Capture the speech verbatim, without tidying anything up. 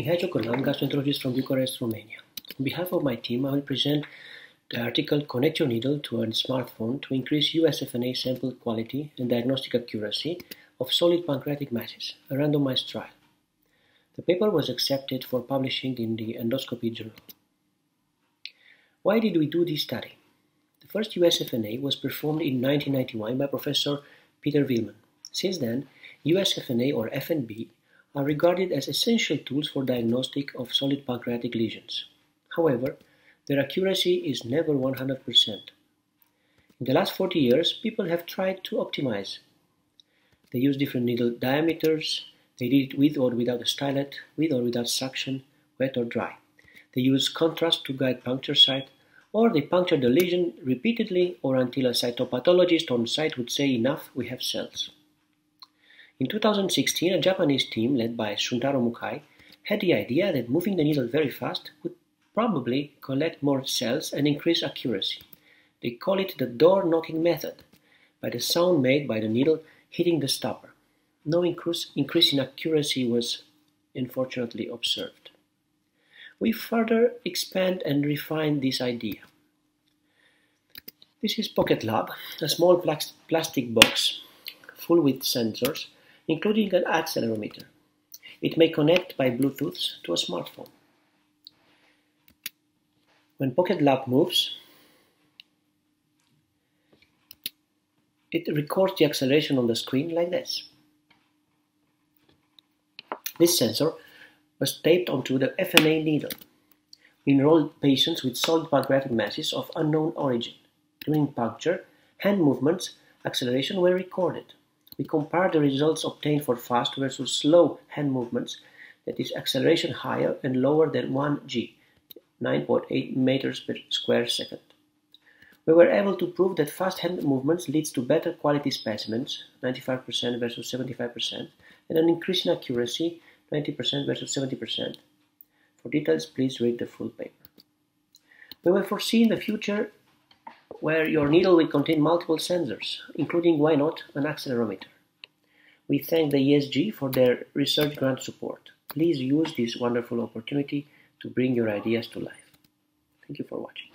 Ihejo Corlan, gastroenterologist from Bucharest, Romania. On behalf of my team, I will present the article "Connect Your Needle to a Smartphone to Increase U S F N A Sample Quality and Diagnostic Accuracy of Solid Pancreatic Masses, a Randomized Trial." The paper was accepted for publishing in the Endoscopy Journal. Why did we do this study? The first U S F N A was performed in nineteen ninety-one by Professor Peter Willman. Since then, U S F N A or F N B are regarded as essential tools for diagnostic of solid pancreatic lesions. However, their accuracy is never one hundred percent. In the last forty years, people have tried to optimize. They use different needle diameters, they did it with or without a stylet, with or without suction, wet or dry. They use contrast to guide puncture site, or they puncture the lesion repeatedly or until a cytopathologist on site would say, "Enough, we have cells." In two thousand sixteen, a Japanese team led by Shuntaro Mukai had the idea that moving the needle very fast would probably collect more cells and increase accuracy. They call it the door-knocking method, by the sound made by the needle hitting the stopper. No increase, increase in accuracy was unfortunately observed. We further expand and refine this idea. This is Pocket Lab, a small plas- plastic box full with sensors, including an accelerometer. It may connect by Bluetooth to a smartphone. When Pocket Lab moves, it records the acceleration on the screen like this. This sensor was taped onto the F N A needle. We enrolled patients with solid pancreatic masses of unknown origin. During puncture, hand movements, acceleration were recorded. We compared the results obtained for fast versus slow hand movements, that is, acceleration higher and lower than one G, nine point eight meters per square second. We were able to prove that fast hand movements leads to better quality specimens, ninety-five percent versus seventy-five percent, and an increase in accuracy, ninety percent versus seventy percent. For details, please read the full paper. We will foresee in the future where your needle will contain multiple sensors, including, why not, an accelerometer. We thank the E S G for their research grant support. Please use this wonderful opportunity to bring your ideas to life. Thank you for watching.